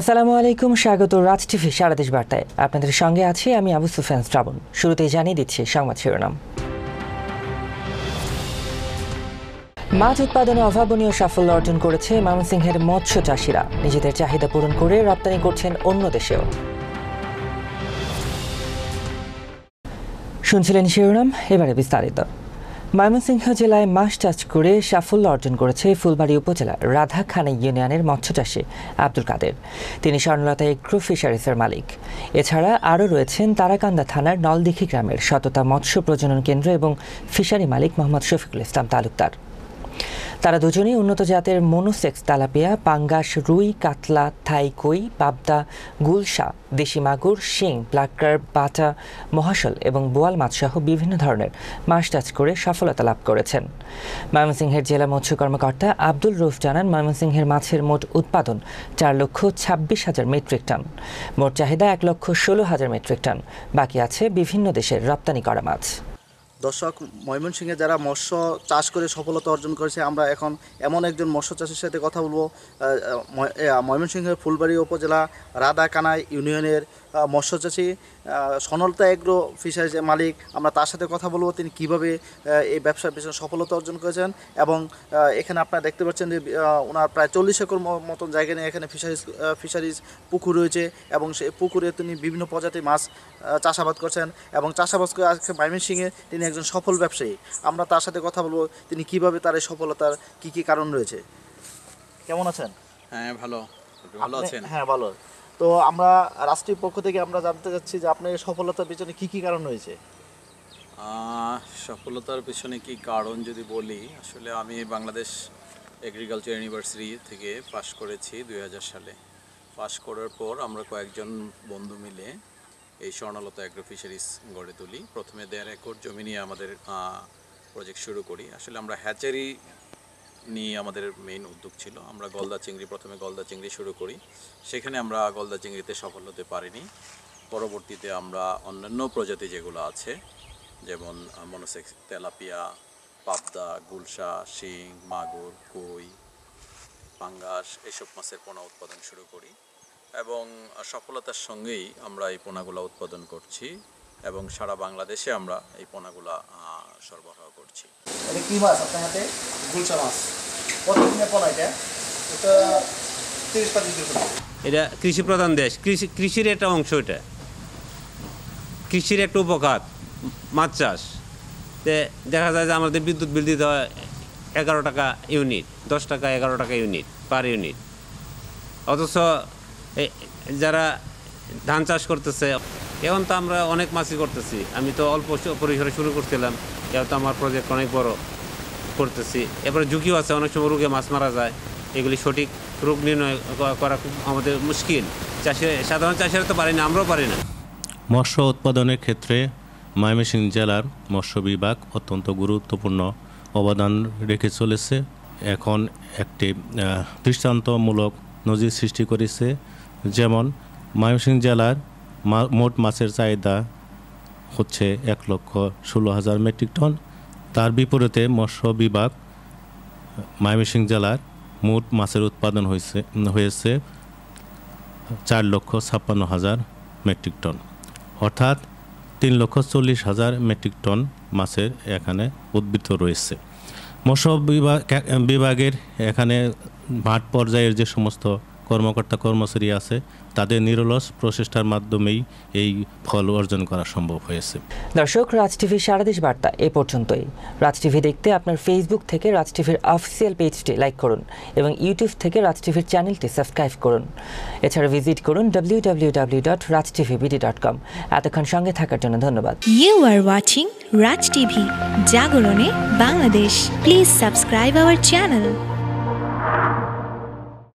আসসালামু আলাইকুম, স্বাগত রাজ টিভি সারা দেশ বার্তায়। আপনাদের সঙ্গে আছি আমি আবু সুফিয়ান শ্রাবণ। শুরুতেই জানিয়ে দিচ্ছি সংবাদ শিরোনাম। মাছ উৎপাদনে অভাবনীয় সাফল্য অর্জন করেছে ময়মনসিংহের মৎস্য চাষিরা। নিজেদের চাহিদা পূরণ করে রপ্তানি করছেন অন্য দেশেও। শুনছিলেন শিরোনাম, এবারে বিস্তারিত। ময়মনসিংহ জেলায় মাছ চাষ করে সাফল্য অর্জন করেছে ফুলবাড়ি উপজেলার রাধাখানা ইউনিয়নের মৎস্যচাষী আব্দুল কাদের। তিনি স্বর্ণলতা এগ্রো ফিশারিসের মালিক। এছাড়া আরও রয়েছেন তারাকান্দা থানার নলদিঘি গ্রামের শততা মৎস্য প্রজনন কেন্দ্র এবং ফিশারি মালিক মোহাম্মদ শফিকুল ইসলাম তালুকদার। তারা দুজনেই উন্নত জাতের মনোসেক্স তালাপিয়া, পাঙ্গাস, রুই, কাতলা, থাইকই, পাবদা, গুলশা, দেশি মাগুর, শিং, ব্ল্যাক কার্প, বাটা, মহাশল এবং বোয়াল মাছসহ বিভিন্ন ধরনের মাছ চাষ করে সফলতা লাভ করেছেন। ময়মনসিংহের জেলা মৎস্য কর্মকর্তা আব্দুল রউফ জানান, ময়মনসিংহের মাছের মোট উৎপাদন 4,26,000 মেট্রিক টন, মোট চাহিদা 1,16,000 মেট্রিক টন। বাকি আছে বিভিন্ন দেশের রপ্তানি করা মাছ। দর্শক, ময়মনসিংহে যারা মৎস্য চাষ করে সফলতা অর্জন করেছে, আমরা এখন এমন একজন মৎস্য চাষির সাথে কথা বলবো। ময়মনসিংহের ফুলবাড়ি উপজেলা রাধাখানা ইউনিয়নের মৎস্য চাষি স্বর্ণলতা এগ্রো ফিশারিজ মালিক, আমরা তার সাথে কথা বলবো তিনি কীভাবে এই ব্যবসার পেছনে সফলতা অর্জন করেছেন। এবং এখানে আপনারা দেখতে পাচ্ছেন যে ওনার প্রায় 40 একর মতন জায়গা নিয়ে এখানে ফিশারিজ পুকুর রয়েছে এবং সেই পুকুরে তিনি বিভিন্ন প্রজাতির মাছ চাষাবাদ করছেন এবং চাষাবাদ করে আজকে ময়মনসিংহে তিনি একজন সফল ব্যবসায়ী। আমরা তার সাথে কথা বলবো তিনি কীভাবে তার এই সফলতার কী কী কারণ রয়েছে। কেমন আছেন? হ্যাঁ, ভালো আছেন? হ্যাঁ, ভালো। তো আমরা রাষ্ট্রের পক্ষ থেকে আমরা জানতে চাচ্ছি যে আপনার সফলতার পিছনে কী কী কারণ রয়েছে। সফলতার পিছনে কি কারণ যদি বলি, আসলে আমি বাংলাদেশ এগ্রিকালচার ইউনিভার্সিটি থেকে পাশ করেছি 2000 সালে। পাশ করার পর আমরা কয়েকজন বন্ধু মিলে এই স্বর্ণলতা এগ্রো ফিশারিজ গড়ে তুলি। প্রথমে 1.5 একর জমি নিয়ে আমাদের প্রজেক্ট শুরু করি। আসলে আমরা হ্যাচারি নিয়ে আমাদের মেইন উদ্যোগ ছিল। আমরা গলদা চিংড়ি, প্রথমে গলদা চিংড়ি শুরু করি, সেখানে আমরা গলদা চিংড়িতে সফল হতে পারিনি। পরবর্তীতে আমরা অন্যান্য প্রজাতি যেগুলো আছে, যেমন মনোসেক্স তেলাপিয়া, পাবদা, গুলশা, শিং, মাগুর, কই, পাঙ্গাস, এইসব মাছের পোনা উৎপাদন শুরু করি এবং সফলতার সঙ্গেই আমরা এই পোনাগুলো উৎপাদন করছি এবং সারা বাংলাদেশে আমরা এই পোনাগুলো সরবরাহ করছি। এটা কি মাছ আপনার হাতে? গুলশা মাছ। কতদিনে পোনা এটা? এটা 30-35 দিন। এটা কৃষি প্রধান দেশ, কৃষির একটা অংশ, এটা কৃষির একটা উপকার মাছ চাষ। দেখা যায় যে আমাদের বিদ্যুৎ বিল দিতে হয় 11 টাকা ইউনিট, 10 টাকা 11 টাকা ইউনিট পার ইউনিট। অথচ যারা ধান চাষ করতেছে, এখন তো আমরা অনেক মাছই করতেছি। আমি তো অল্প পরিসরে শুরু করছিলাম, এখন তো আমার প্রজেক্ট অনেক বড় করতেছি। এরপরে ঝুঁকিও আছে, অনেক সময় রোগে মাছ মারা যায়। এগুলি সঠিক রোগ নির্ণয় করা খুব আমাদের মুশকিল, সাধারণ চাষিরা তো পারি না, আমরাও পারি না। মৎস্য উৎপাদনের ক্ষেত্রে ময়মনসিংহ জেলার মৎস্য বিভাগ অত্যন্ত গুরুত্বপূর্ণ অবদান রেখে চলেছে। এখন একটি দৃষ্টান্তমূলক নজির সৃষ্টি করেছে। যেমন ময়মনসিংহ জেলার মোট মাছের চাহিদা হচ্ছে 1,16,000 মেট্রিক টন। তার বিপরীতে মৎস্য বিভাগ ময়মনসিংহ জেলার মোট মাছের উৎপাদন হয়েছে 4,56,000 মেট্রিক টন, অর্থাৎ 3,40,000 মেট্রিক টন মাছের এখানে উদ্বৃত্ত রয়েছে। মৎস্য বিভাগের এখানে মাঠ পর্যায়ের যে সমস্ত কর্মকর্তা কর্মচারী আছে, তাদের নিরলস প্রচেষ্টার মাধ্যমেই এই ফল অর্জন করা সম্ভব হয়েছে। দর্শক, রাজ টিভি সারা দেশ বার্তা এ পর্যন্তই। রাজ টিভি দেখতে আপনার ফেসবুক থেকে রাজ টিভির অফিসিয়াল পেজটি লাইক করুন এবং ইউটিউব থেকে রাজ টিভির চ্যানেলটি সাবস্ক্রাইব করুন। এছাড়া ভিজিট করুন www.rajtvbd.com। এতক্ষণ সঙ্গে থাকার জন্য ধন্যবাদ। You are watching Raj TV, জাগরণে Bangladesh. Please subscribe our channel.